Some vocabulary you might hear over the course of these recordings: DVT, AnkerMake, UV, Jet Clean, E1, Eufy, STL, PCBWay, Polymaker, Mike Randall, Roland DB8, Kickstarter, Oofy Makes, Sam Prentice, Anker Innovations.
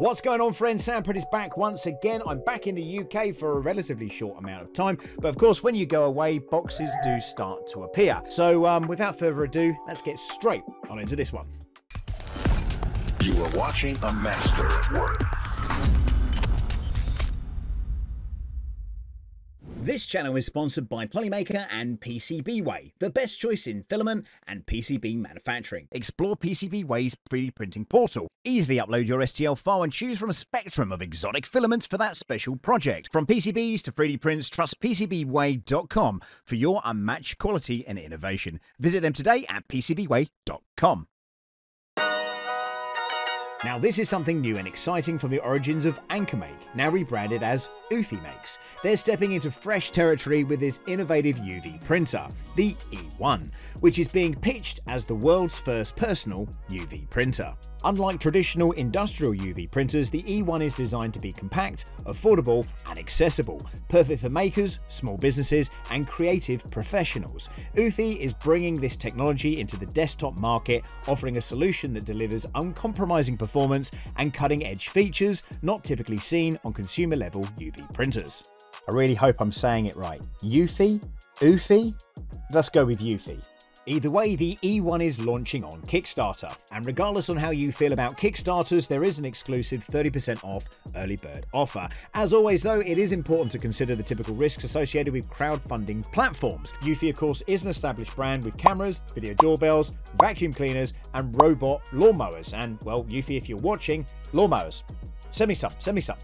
What's going on, friends? Sam Prentice back once again. I'm back in the UK for a relatively short amount of time, but of course when you go away, boxes do start to appear. So without further ado, let's get straight on into this one. You are watching a master at work. This channel is sponsored by Polymaker and PCBWay, the best choice in filament and PCB manufacturing. Explore PCBWay's 3D printing portal. Easily upload your STL file and choose from a spectrum of exotic filaments for that special project. From PCBs to 3D prints, trust PCBWay.com for your unmatched quality and innovation. Visit them today at PCBWay.com. Now this is something new and exciting from the origins of AnkerMake, now rebranded as Oofy Makes. They're stepping into fresh territory with this innovative UV printer, the E1, which is being pitched as the world's first personal UV printer. Unlike traditional industrial UV printers, the E1 is designed to be compact, affordable and accessible, perfect for makers, small businesses and creative professionals. Oofy is bringing this technology into the desktop market, offering a solution that delivers uncompromising performance and cutting-edge features not typically seen on consumer-level UV printers. I really hope I'm saying it right. Oofy? Oofy? Let's go with Oofy. Either way, the E1 is launching on Kickstarter, and regardless on how you feel about Kickstarters, there is an exclusive 30% off early bird offer. As always though, it is important to consider the typical risks associated with crowdfunding platforms. Oofy, of course, is an established brand with cameras, video doorbells, vacuum cleaners and robot lawnmowers, and well, Oofy, if you're watching, lawnmowers. Send me some, send me some.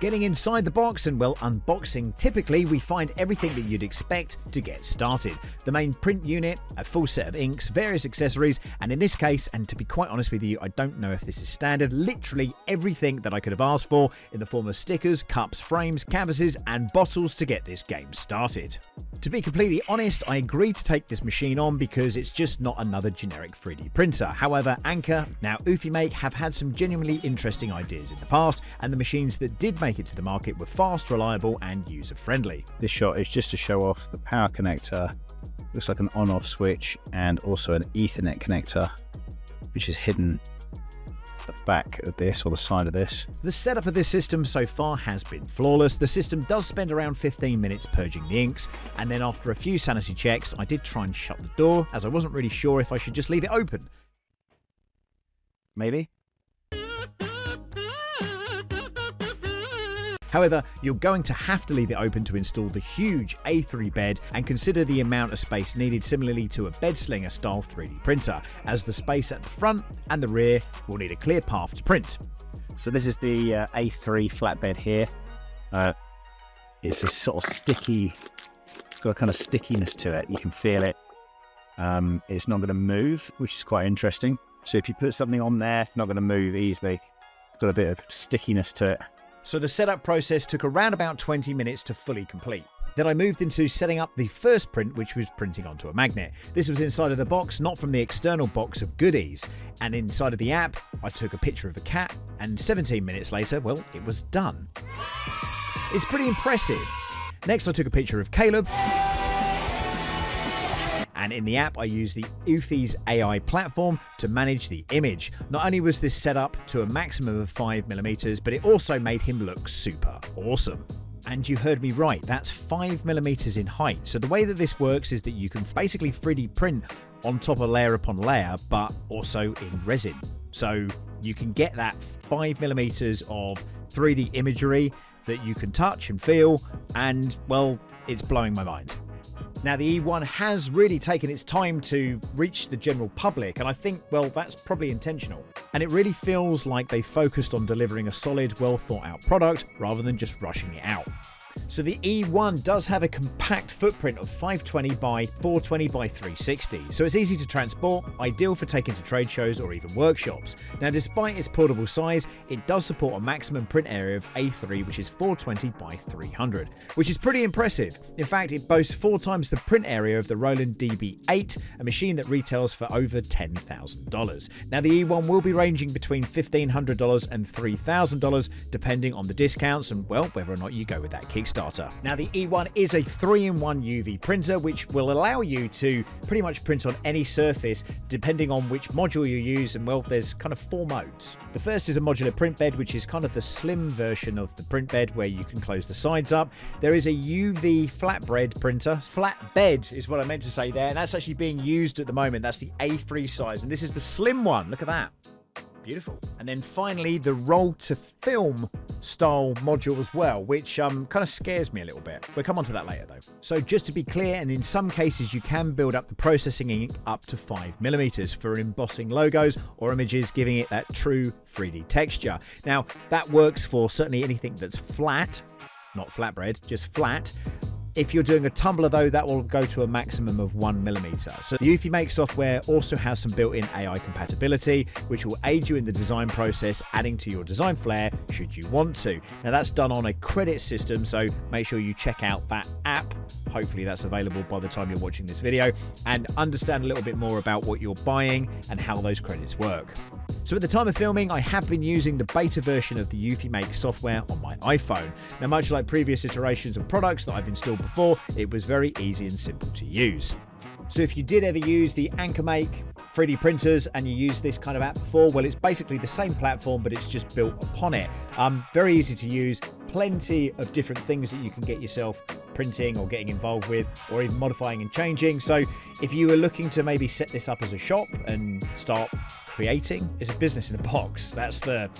Getting inside the box and, well, unboxing, typically we find everything that you'd expect to get started. The main print unit, a full set of inks, various accessories, and in this case, and to be quite honest with you, I don't know if this is standard, literally everything that I could have asked for in the form of stickers, cups, frames, canvases, and bottles to get this game started. To be completely honest, I agreed to take this machine on because it's just not another generic 3D printer. However, Anker, now Oofy Make, have had some genuinely interesting ideas in the past, and the machines that did make it to the market were fast, reliable and user-friendly. This shot is just to show off the power connector. Looks like an on-off switch and also an Ethernet connector, which is hidden at the back of this, or the side of this. The setup of this system so far has been flawless. The system does spend around 15 minutes purging the inks, and then after a few sanity checks I did try and shut the door, as I wasn't really sure if I should just leave it open. Maybe? However, you're going to have to leave it open to install the huge A3 bed, and consider the amount of space needed similarly to a bed slinger style 3D printer, as the space at the front and the rear will need a clear path to print. So this is the A3 flatbed here. It's this sort of sticky, it's got a kind of stickiness to it, you can feel it. It's not going to move, which is quite interesting. So if you put something on there, it's not going to move easily. It's got a bit of stickiness to it. So the setup process took around about 20 minutes to fully complete. Then I moved into setting up the first print, which was printing onto a magnet. This was inside of the box, not from the external box of goodies. And inside of the app, I took a picture of a cat, and 17 minutes later, well, it was done. It's pretty impressive. Next, I took a picture of Caleb. And in the app, I used the Oofy's AI platform to manage the image. Not only was this set up to a maximum of 5mm, but it also made him look super awesome. And you heard me right, that's 5mm in height. So the way that this works is that you can basically 3D print on top of layer upon layer, but also in resin. So you can get that 5mm of 3D imagery that you can touch and feel, and well, it's blowing my mind. Now the E1 has really taken its time to reach the general public, and I think, well, that's probably intentional. And it really feels like they focused on delivering a solid, well thought out product rather than just rushing it out. So the E1 does have a compact footprint of 520 by 420 by 360, so it's easy to transport, ideal for taking to trade shows or even workshops. Now despite its portable size, it does support a maximum print area of A3, which is 420 by 300, which is pretty impressive. In fact, it boasts 4 times the print area of the Roland DB8, a machine that retails for over $10,000. Now the E1 will be ranging between $1,500 and $3,000, depending on the discounts and, well, whether or not you go with that Kickstarter. Kickstarter. Now, the E1 is a 3-in-1 UV printer, which will allow you to pretty much print on any surface, depending on which module you use. And well, there's kind of 4 modes. The first is a modular print bed, which is kind of the slim version of the print bed where you can close the sides up. There is a UV flatbed printer. Flatbed is what I meant to say there. And that's actually being used at the moment. That's the A3 size. And this is the slim one. Look at that. Beautiful. And then finally, the roll to film style module as well, which kind of scares me a little bit. We'll come on to that later though. So just to be clear, and in some cases you can build up the processing ink up to 5mm for embossing logos or images, giving it that true 3D texture. Now that works for certainly anything that's flat, not flatbread, just flat. If you're doing a tumbler though, that will go to a maximum of 1mm. So the AnkerMake software also has some built-in AI compatibility, which will aid you in the design process, adding to your design flair should you want to. Now that's done on a credit system, so make sure you check out that app. Hopefully that's available by the time you're watching this video, and understand a little bit more about what you're buying and how those credits work. So at the time of filming, I have been using the beta version of the AnkerMake software on my iPhone. Now, much like previous iterations of products that I've installed before, it was very easy and simple to use. So if you did ever use the AnkerMake 3D printers and you use this kind of app before, well, it's basically the same platform, but it's just built upon it. Very easy to use, plenty of different things that you can get yourself printing or getting involved with, or even modifying and changing. So if you were looking to maybe set this up as a shop and start creating, it's a business in a box. That's the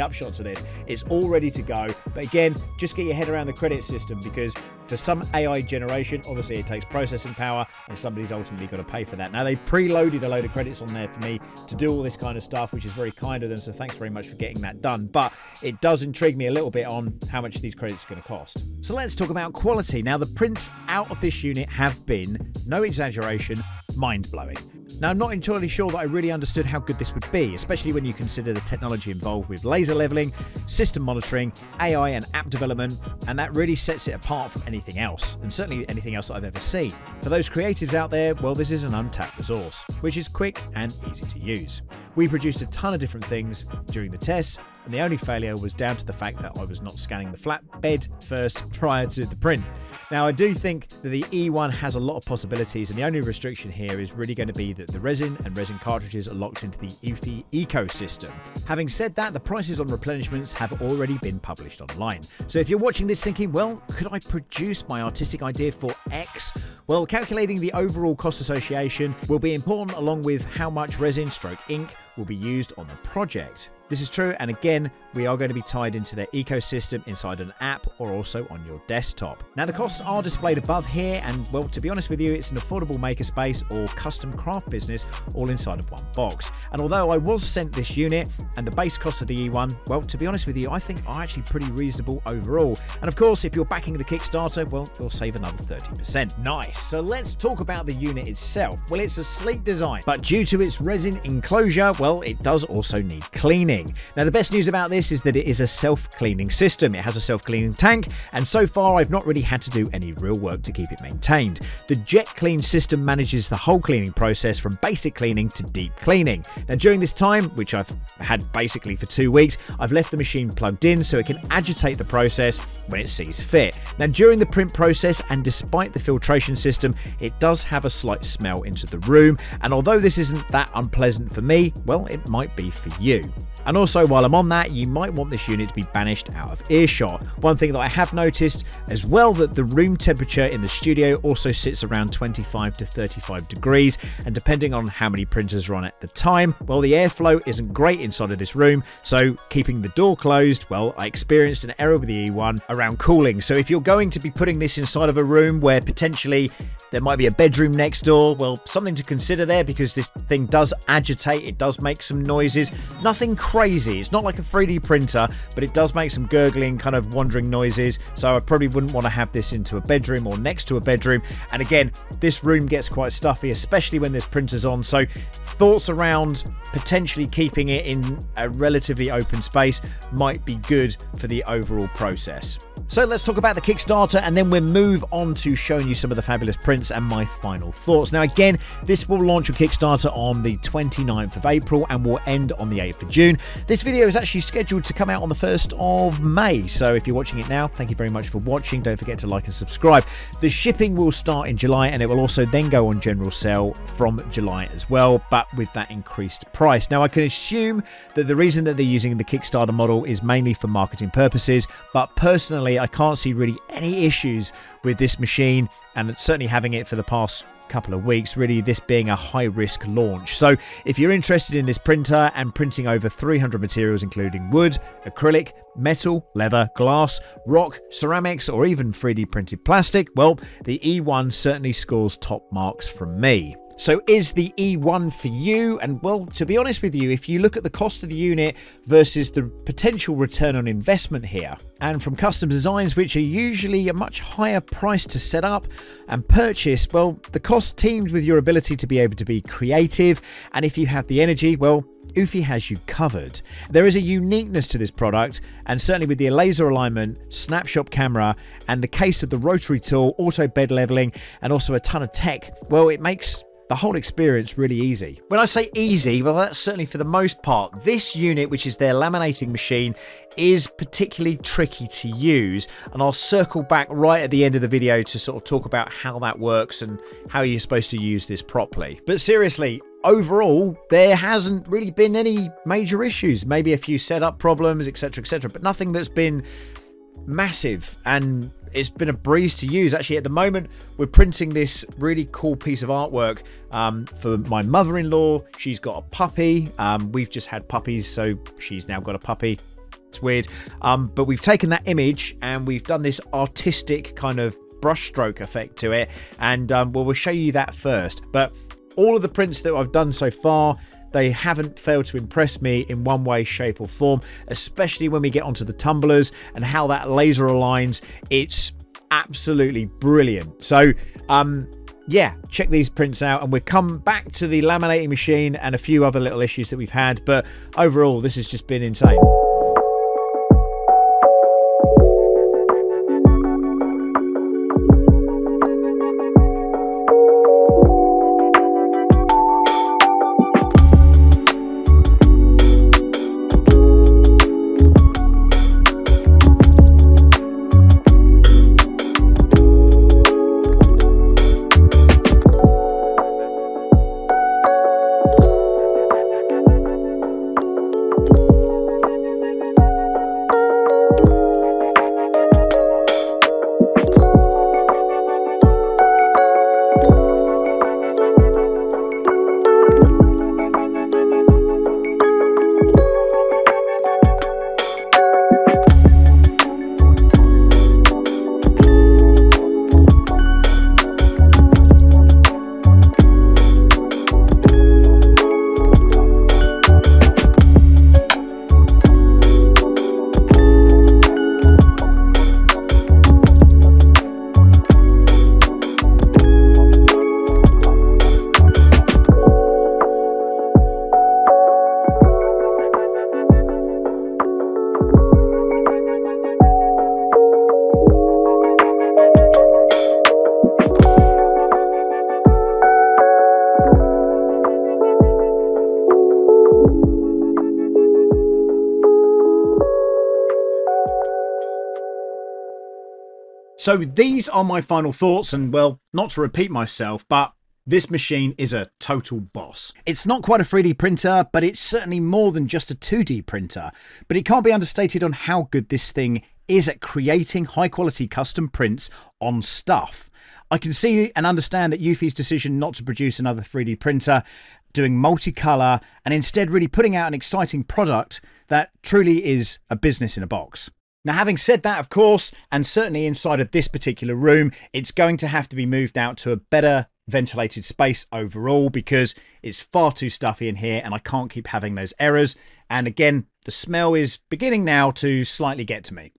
upshot to this. It's all ready to go, but again, just get your head around the credit system, because for some AI generation, obviously it takes processing power and somebody's ultimately got to pay for that. Now they preloaded a load of credits on there for me to do all this kind of stuff, which is very kind of them, so thanks very much for getting that done. But it does intrigue me a little bit on how much these credits are going to cost. So let's talk about quality. Now the prints out of this unit have been, no exaggeration, mind-blowing. Now, I'm not entirely sure that I really understood how good this would be, especially when you consider the technology involved with laser leveling, system monitoring, AI and app development, and that really sets it apart from anything else, and certainly anything else that I've ever seen. For those creatives out there, well, this is an untapped resource, which is quick and easy to use. We produced a ton of different things during the tests, and the only failure was down to the fact that I was not scanning the flatbed first prior to the print. Now, I do think that the E1 has a lot of possibilities, and the only restriction here is really going to be that the resin and resin cartridges are locked into the EFI ecosystem. Having said that, the prices on replenishments have already been published online. So if you're watching this thinking, well, could I produce my artistic idea for X? Well, calculating the overall cost association will be important, along with how much resin stroke ink will be used on the project. This is true, and again, we are going to be tied into their ecosystem inside an app or also on your desktop. Now, the costs are displayed above here, and well, to be honest with you, it's an affordable makerspace or custom craft business all inside of one box. And although I was sent this unit and the base cost of the E1, well, to be honest with you, I think are actually pretty reasonable overall. And of course, if you're backing the Kickstarter, well, you'll save another 30%. Nice. So let's talk about the unit itself. Well, it's a sleek design, but due to its resin enclosure, well, it does also need cleaning. Now, the best news about this is that it is a self-cleaning system. It has a self-cleaning tank, and so far I've not really had to do any real work to keep it maintained. The Jet Clean system manages the whole cleaning process, from basic cleaning to deep cleaning. Now, during this time, which I've had basically for 2 weeks, I've left the machine plugged in so it can agitate the process when it sees fit. Now, during the print process, and despite the filtration system, it does have a slight smell into the room, and although this isn't that unpleasant for me, well, it might be for you. And also, while I'm on that, you might want this unit to be banished out of earshot. One thing that I have noticed as well, that the room temperature in the studio also sits around 25 to 35 degrees, and depending on how many printers are on at the time, well, the airflow isn't great inside of this room, so keeping the door closed, well, I experienced an error with the E1 around cooling. So if you're going to be putting this inside of a room where potentially there might be a bedroom next door, well, something to consider there, because this thing does agitate, it does make some noises, nothing crazy. It's not like a 3D printer, but it does make some gurgling, kind of wandering noises. So I probably wouldn't want to have this into a bedroom or next to a bedroom. And again, this room gets quite stuffy, especially when there's printers on. So thoughts around potentially keeping it in a relatively open space might be good for the overall process. So let's talk about the Kickstarter, and then we'll move on to showing you some of the fabulous prints guidance and my final thoughts. Now, again, this will launch on Kickstarter on the 29th of April and will end on the 8th of June. This video is actually scheduled to come out on the 1st of May. So if you're watching it now, thank you very much for watching. Don't forget to like and subscribe. The shipping will start in July and it will also then go on general sale from July as well, but with that increased price. Now, I can assume that the reason that they're using the Kickstarter model is mainly for marketing purposes, but personally, I can't see really any issues with this machine, and certainly having it for the past couple of weeks, really this being a high-risk launch. So if you're interested in this printer and printing over 300 materials, including wood, acrylic, metal, leather, glass, rock, ceramics, or even 3D printed plastic, well, the E1 certainly scores top marks from me. So is the E1 for you? And well, to be honest with you, if you look at the cost of the unit versus the potential return on investment here, and from custom designs, which are usually a much higher price to set up and purchase, well, the cost teamed with your ability to be able to be creative, and if you have the energy, well, Eufy has you covered. There is a uniqueness to this product, and certainly with the laser alignment, snapshot camera, and the case of the rotary tool, auto bed leveling, and also a ton of tech, well, it makes the whole experience really easy. When I say easy, well, that's certainly for the most part. This unit, which is their laminating machine, is particularly tricky to use, and I'll circle back right at the end of the video to sort of talk about how that works and how you're supposed to use this properly. But seriously, overall, there hasn't really been any major issues. Maybe a few setup problems, etc., but nothing that's been massive, and it's been a breeze to use. Actually, at the moment, we're printing this really cool piece of artwork for my mother-in-law. She's got a puppy. We've just had puppies, so she's now got a puppy. It's weird. But we've taken that image and we've done this artistic kind of brushstroke effect to it. And well, we'll show you that first. But all of the prints that I've done so far, they haven't failed to impress me in one way, shape or form, especially when we get onto the tumblers and how that laser aligns. It's absolutely brilliant. So yeah, check these prints out, and we'll come back to the laminating machine and a few other little issues that we've had. But overall, this has just been insane. So these are my final thoughts, and well, not to repeat myself, but this machine is a total boss. It's not quite a 3D printer, but it's certainly more than just a 2D printer. But it can't be understated on how good this thing is at creating high quality custom prints on stuff. I can see and understand that Eufy's decision not to produce another 3D printer, doing multicolor, and instead really putting out an exciting product that truly is a business in a box. Now, having said that, of course, and certainly inside of this particular room, it's going to have to be moved out to a better ventilated space overall, because it's far too stuffy in here and I can't keep having those errors. And again, the smell is beginning now to slightly get to me.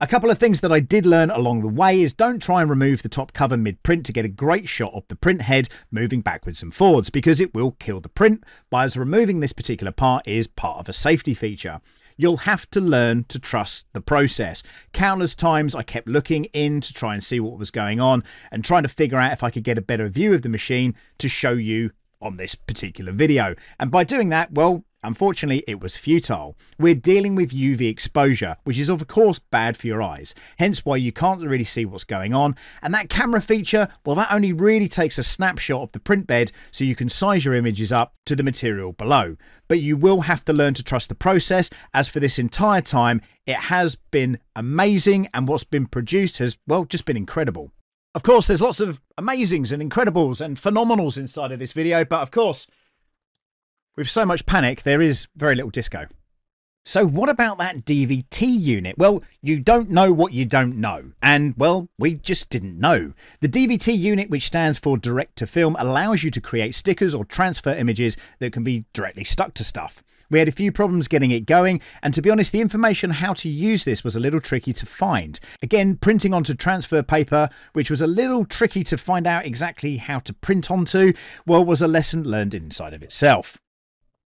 A couple of things that I did learn along the way is don't try and remove the top cover mid-print to get a great shot of the print head moving backwards and forwards, because it will kill the print, whereas removing this particular part is part of a safety feature. You'll have to learn to trust the process. Countless times I kept looking in to try and see what was going on and trying to figure out if I could get a better view of the machine to show you on this particular video. And by doing that, well, unfortunately, it was futile. We're dealing with UV exposure, which is of course bad for your eyes, hence why you can't really see what's going on. And that camera feature, well, that only really takes a snapshot of the print bed so you can size your images up to the material below. But you will have to learn to trust the process, as for this entire time, it has been amazing and what's been produced has, well, just been incredible. Of course, there's lots of amazings and incredibles and phenomenals inside of this video, but of course, with so much panic, there is very little disco. So what about that DVT unit? Well, you don't know what you don't know. And well, we just didn't know. The DVT unit, which stands for direct to film, allows you to create stickers or transfer images that can be directly stuck to stuff. We had a few problems getting it going, and to be honest, the information how to use this was a little tricky to find. Again, printing onto transfer paper, which was a little tricky to find out exactly how to print onto, well, was a lesson learned inside of itself.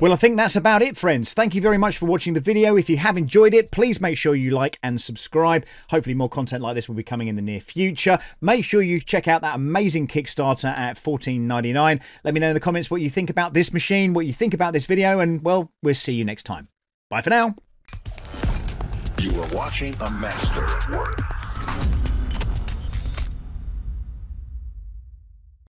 Well, I think that's about it, friends. Thank you very much for watching the video. If you have enjoyed it, please make sure you like and subscribe. Hopefully more content like this will be coming in the near future. Make sure you check out that amazing Kickstarter at $14.99. Let me know in the comments what you think about this machine, what you think about this video, and well, we'll see you next time. Bye for now. You are watching a master at work.